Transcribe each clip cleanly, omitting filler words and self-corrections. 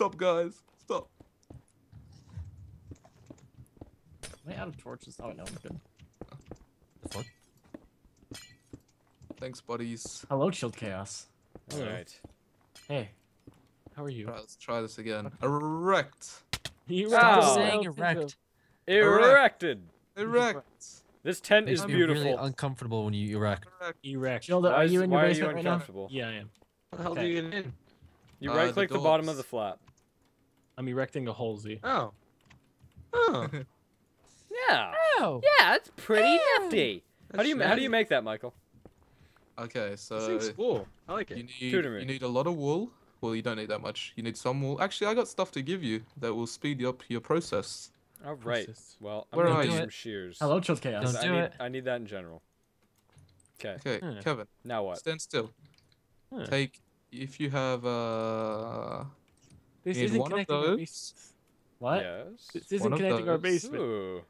Stop, guys. Stop. Am I out of torches? Oh, no, I'm good. The fuck? Thanks, buddies. Hello, Chilled Chaos. All right. Hey. How are you? All right, let's try this again. Erect. Stop saying erect. Erected. Erect. This tent is beautiful. Really uncomfortable when you erect. Erect. Childa, are you in your basement right now? Yeah, I am. What the hell do you get in? You right-click the bottom of the flap. I'm erecting a Halsey. Oh. Oh. Yeah. Oh. Yeah, that's pretty hefty. How do you make that, Michael? Okay, so this thing's cool. I like it. You need a lot of wool. Well, you don't need that much. You need some wool. Actually, I got stuff to give you that will speed up your process. All right. Well, I'm gonna do some shears. Hello, Chilled Chaos. I need that in general. Okay. Okay, Kevin. Now what? Stand still. Huh. Take if you have this isn't connecting our basement. What? Yes. This isn't connecting our basement. Ooh.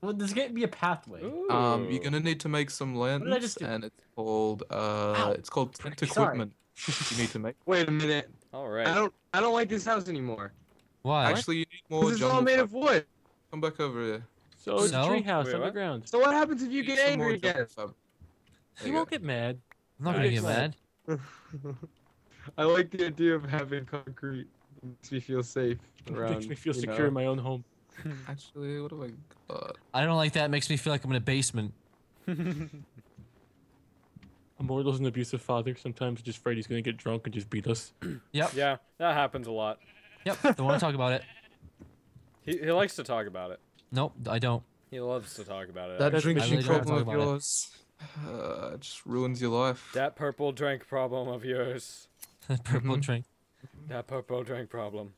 Well, there's gonna be a pathway. Ooh. You're gonna need to make some lanterns, and it's called it's called print equipment. You need to make. Wait a minute. All right. I don't like this house anymore. Why? Actually, you need more. This is all made of wood. Come back over here. So it's a tree house underground. So what happens if you get angry again? You won't get mad. I'm not gonna get mad. I like the idea of having concrete. It makes me feel safe. Around, makes me feel secure in my own home. Actually, what do I got? I don't like that. It makes me feel like I'm in a basement. A mortal's an abusive father. Sometimes just afraid he's gonna get drunk and just beat us. Yep. Yeah, that happens a lot. Yep, don't want to talk about it. He likes to talk about it. Nope, I don't. He loves to talk about it. That drinking problem of yours just ruins your life. That purple drink problem of yours. That purple drink. That purple drink problem.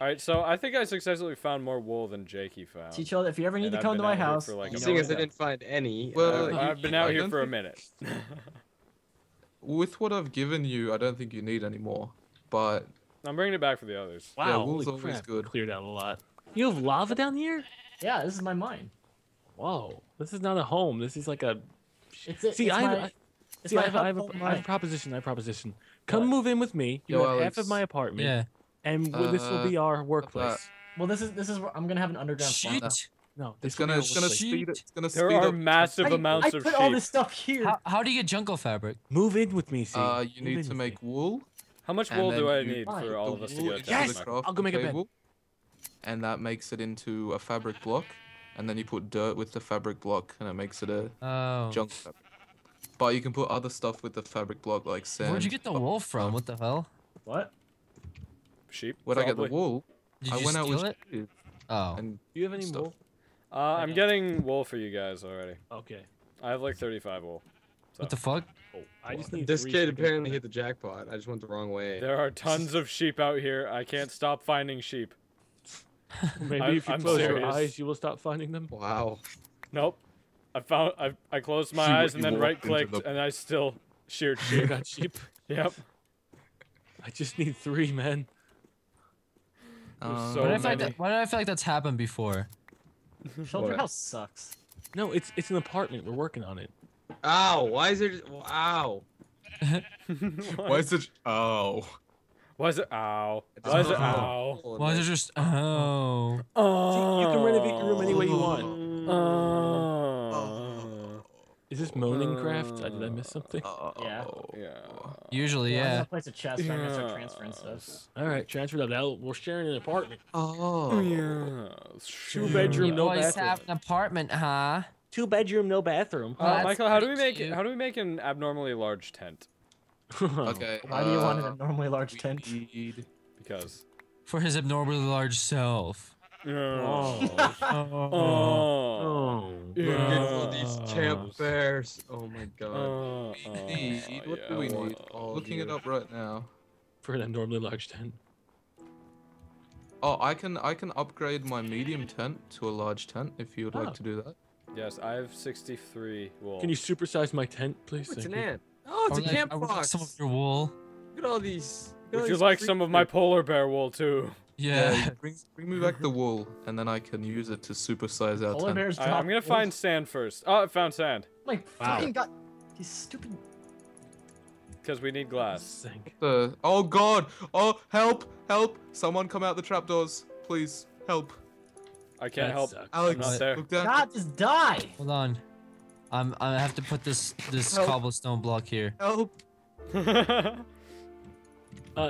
Alright, so I think I successfully found more wool than Jakey found. See, Childa, if you ever need to come to my house, seeing as I didn't find any, well, I've been out here for a minute. With what I've given you, I don't think you need any more, but I'm bringing it back for the others. Wow, yeah, wool's always good. Cleared out a lot. You have lava down here? Yeah, this is my mine. Whoa, this is not a home. This is like a. I have a proposition. Come move in with me. You have half of my apartment. Yeah. And this will be our workplace. Well, this is where I'm gonna have an underground farm. No, it's gonna speed up. There are massive amounts of sheep. I put all this stuff here. How do you get jungle fabric? Move in with me, see. You need to make wool. How much wool do I need for all of us to go? Yes, I'll go make a bed. And that makes it into a fabric block, and then you put dirt with the fabric block, and it makes it a jungle fabric. But you can put other stuff with the fabric block, like sand. Where'd you get the wool from? What the hell? What? Sheep. Where'd I get the wool? I went out with sheep. Oh. Do you have any wool? I'm getting wool for you guys already. Okay. I have like 35 wool. So. What the fuck? Oh, I just need this kid apparently hit the jackpot. I just went the wrong way. There are tons of sheep out here. I can't stop finding sheep. Maybe if you close your eyes, you will stop finding them. Wow. Nope. I closed my eyes and then right-clicked, and I still sheared sheep. I got sheep. Yep. I just need 3, man. So why do I feel like that's happened before? Your house sucks. No, it's an apartment. We're working on it. Ow! Why is it? Wow. Why is it? Oh. Why is it? Ow. Why is it? Ow. Why is it just? Oh. Oh. See, you can renovate your room any way you want. Oh. Is this moaning craft? Did I miss something? Yeah. Yeah. Usually, yeah. I'm gonna place a chest. I'm gonna start transferring stuff. All right, transfer that out. We're sharing an apartment. Oh. Yeah. 2 bedroom, no bathroom. You boys have an apartment, huh? 2 bedroom, no bathroom. Michael, how do we make an abnormally large tent? Okay. Why do you want an abnormally large tent? Because for his abnormally large self. Oh. These camp bears. Oh my god. What do we need? Looking it up right now. For an abnormally large tent. Oh, I can upgrade my medium tent to a large tent if you would like to do that. Yes, I have 63 wool. Can you supersize my tent, please? It's an ant. Oh, it's a camp box. I would like some of your wool. Look at all these. Would you like some of my polar bear wool too? Yeah. Bring me back the wool, and then I can use it to supersize our tent. Bears I'm gonna find sand first. Oh, I found sand. My fucking god! These stupid because we need glass. Oh God! Oh, help! Help! Someone come out the trapdoors, please. Help! I can't help. Sucks. Alex, look down. God, just die! Hold on, I have to put this cobblestone block here. Help!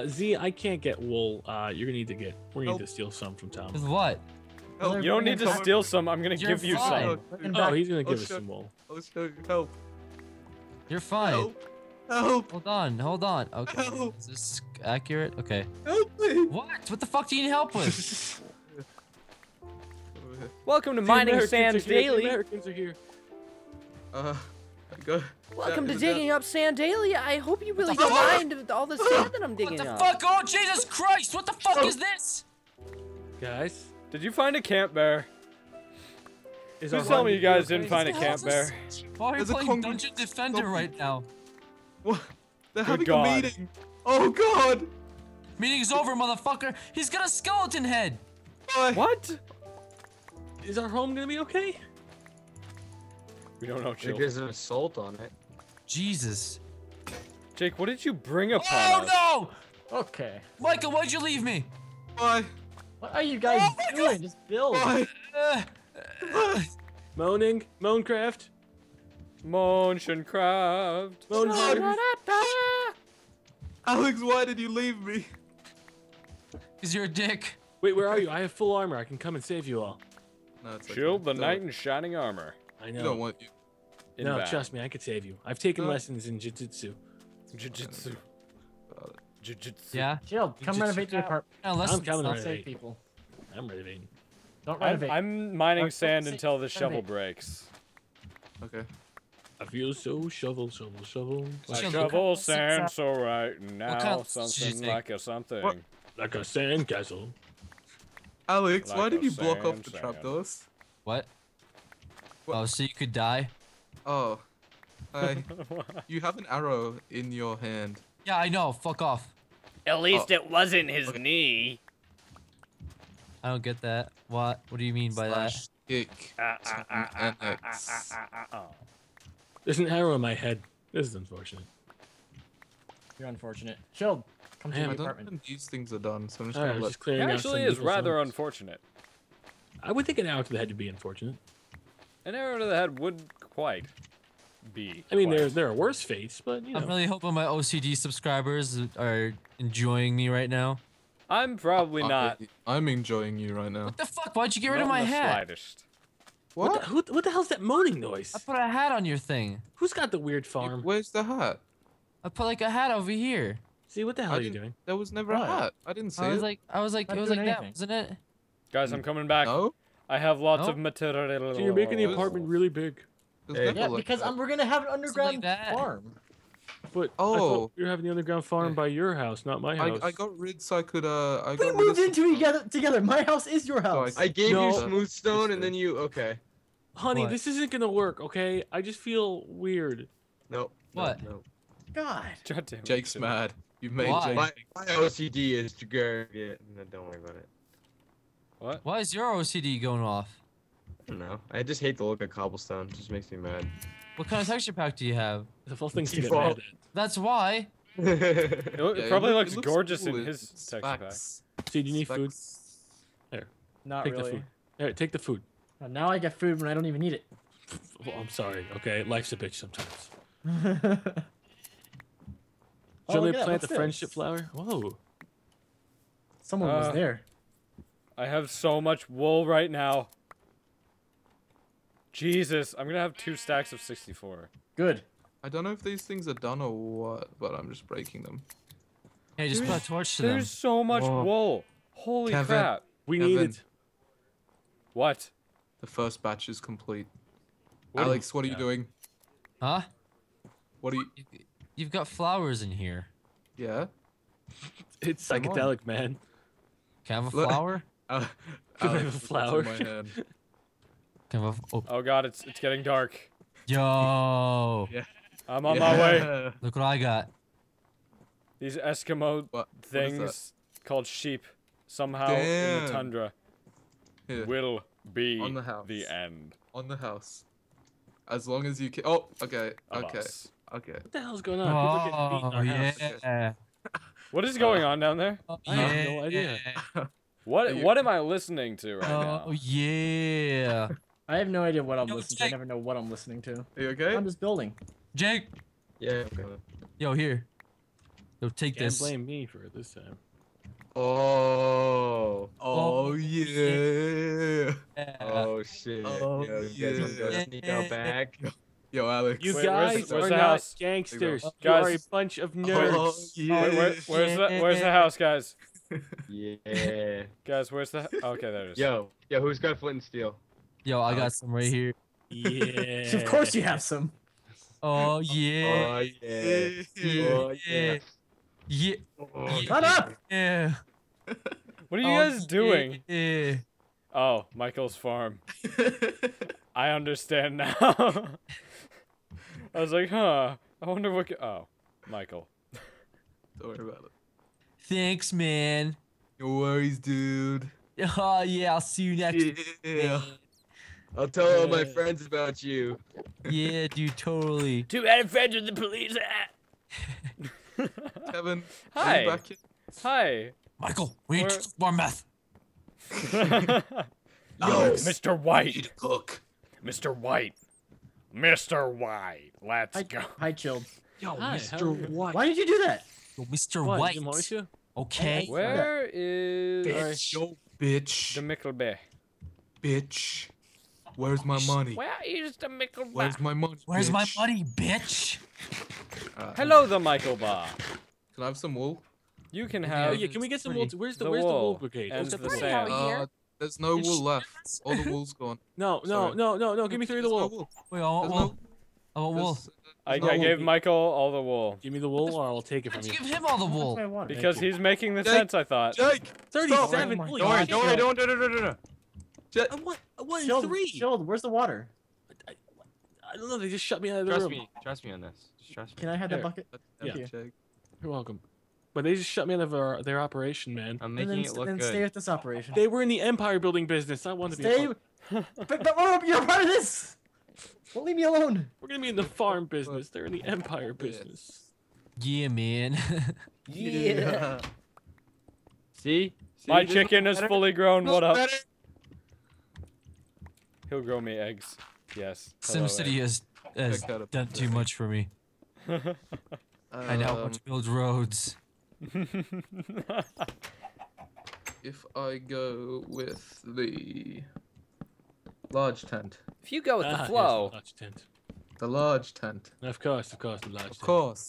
Z, I can't get wool. You're gonna need to get. We're gonna need to steal some from Tom. With what? Help. You don't need to steal some. I'm gonna give you some. Oh, he's gonna give us some wool. Help! You're fine. Help. Help! Hold on, hold on. Okay, help. Is this accurate? Okay. Help me! What? What the fuck do you need help with? Welcome to Mining Sands Daily. The Americans are here. Go. Welcome to digging up sand daily. I hope you really don't mind all the sand that I'm digging up. What the fuck? Oh Jesus Christ! What the fuck is this? Guys, did you find a camp bear? Please tell me you guys didn't find a camp bear. Why are you playing Dungeon Defender right now? What? They're having a meeting. Oh God! Meeting's over, motherfucker. He's got a skeleton head. What? Is our home gonna be okay? We don't know, Jake. There's an assault on it. Jesus. Jake, what did you bring upon us? Oh no! Okay. Michael, why'd you leave me? Why? What are you guys doing? Just build. Why? Moaning, Moancraft. Motioncraft. Alex, why did you leave me? 'Cause you're a dick. Wait, where are you? I have full armor. I can come and save you all. No, it's okay. Shield the knight in shining armor. I know. I don't want you. No, trust me. I could save you. I've taken lessons in jiu-jitsu. Jiu-jitsu. Jiu-jitsu. Yeah. Shield, come renovate your apartment. No, I'm coming to save people. I'm renovating. Don't renovate. I'm mining sand until the shovel breaks. Okay. I feel so shovel. I shovel sand so right now, something like a something. What? Like a sand castle. Alex, like why did you block off the trapdoors? What? Oh, so you could die? Oh. You have an arrow in your hand. Yeah, I know. Fuck off. At least it wasn't his knee. I don't get that. What? What do you mean by that? Kick. There's an arrow in my head. This is unfortunate. You're unfortunate. Chill. Come to my apartment. These things are done, so I'm just gonna let it actually is rather unfortunate. I would think an arrow to the head would be unfortunate. An arrow to the head would quite be. I mean, there are worse fates, but you know. I'm really hoping my OCD subscribers are enjoying me right now. I'm probably not. I'm enjoying you right now. What the fuck? Why'd you get rid of my hat? Slightest. What the hell's that moaning noise? I put a hat on your thing. Who's got the weird farm? Where's the hat? I put like a hat over here. See, what the hell are you doing? There was never a hat. I didn't see it. I was like that, wasn't it? Guys, I'm coming back. No? I have lots of material. So you're making the apartment really big. Hey. Yeah, like because we're gonna have an underground farm. But you're having the underground farm by your house, not my house. I got rid so I could. We moved into together. My house is your house. So I gave you smooth stone, and then you Honey, this isn't gonna work. Okay, I just feel weird. No. What? No. God. Jake's mad. You made Jake. My OCD is to go get. No, don't worry about it. What? Why is your OCD going off? I don't know. I just hate the look of cobblestone. It just makes me mad. What kind of texture pack do you have? The full thing's default. That's why. It probably looks gorgeous cool in his texture pack. See, do you need food? There. Not take really. There, take the food. Now I get food when I don't even need it. Well, I'm sorry. Okay, life's a bitch sometimes. Should we plant the friendship flower? Whoa. Someone was there. I have so much wool right now. Jesus, I'm gonna have 2 stacks of 64. Good. I don't know if these things are done or what, but I'm just breaking them. Hey, just put a torch to them. There's so much wool. Holy crap. We needed. What? The first batch is complete. Alex, what are you doing? Huh? What are you? You've got flowers in here. Yeah. It's psychedelic, man. Can I have a flower? Can I have a flower? Oh God, it's getting dark. Yo. Yeah. I'm on my way. Look what I got. These Eskimo things called sheep somehow in the tundra will be on the end. On the house. As long as you can. Oh, okay. Okay. What the hell's going on? Oh, yeah. What is going on down there? Oh, yeah. I have no idea. What am I listening to right now? Oh, yeah. I have no idea what I'm listening to. I never know what I'm listening to. Are you okay? I'm just building. Jake. Yeah, okay. Yo, here. Yo, take this. Can't blame me for it this time. Oh. Oh, yeah. Oh, shit. Oh, yeah. You guys want to go sneak out back? Yo, Alex. You guys are not gangsters. You are a bunch of nerds. Oh, yeah. Where's the house, guys? Yeah. Guys, where's the... Okay, there it is. Yo, who's got flint and steel? Yo, I got some right here. Yeah. Of course you have some. Oh, yeah. Oh, yeah. Oh, yeah. Yeah. Oh, shut up! Yeah. What are you guys doing? Yeah. Oh, Michael's farm. I understand now. I was like, huh. I wonder what. Oh, Michael. Don't worry about it. Thanks, man. No worries, dude. Oh yeah, I'll see you next. Yeah. I'll tell all my friends about you. Yeah, dude, totally. Too bad friends with the police. Kevin. Hi. Hi. Michael, we need to cook more meth. Yo, Mr. White. You need to cook. Mr. White. Mr. White. Let's go. Hi, Chilled. Yo, hi, Mr. White. Why did you do that? Yo, Mr. White. Okay. Where is... Bitch. Yo, bitch. The Michael Bay. Bitch. Where's my money? Where is the Michael Bay? Where's my money, where's my money, bitch? Hello, the Michael Bar. Can I have some wool? You can have. Yeah, can we get some wool? Where's the wool brigade? And the sand. There's no wool left. All the wool's gone. No. Give me three of the wool. Wait, all wool. I gave Michael all the wool. Give me the wool, or I'll take it from you. Give him all the wool. Because he's making the sense, I thought. Jake, 37. No. What? Three. Chilled. Where's the water? I don't know. They just shut me out of the room. Trust me on this. Can I have that bucket? Yeah. You're welcome. But they just shut me out of their operation, man. I'm making it look good. And stay at this operation. They were in the empire building business. I wanted to be. But you're a part of this. Well, leave me alone. We're gonna be in the farm business. They're in the empire business. Yeah, man. Yeah. See? My chicken is fully grown. What up? He'll grow me eggs. Yes. SimCity has done too much for me. I now want to build roads. If I go with the large tent. If you go with the flow. Yes, the large tent. Of course, the large tent. Of course.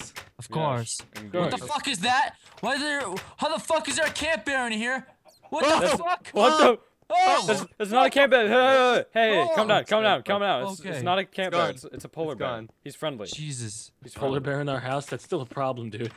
Yes. What the fuck is that? Why is there? How the fuck is there a camp bear in here? What the fuck? What the? Oh, it's not a camp bear. Hey, come down. It's not a camp bear. It's a polar bear. He's friendly. Jesus. He's polar bear in our house. That's still a problem, dude.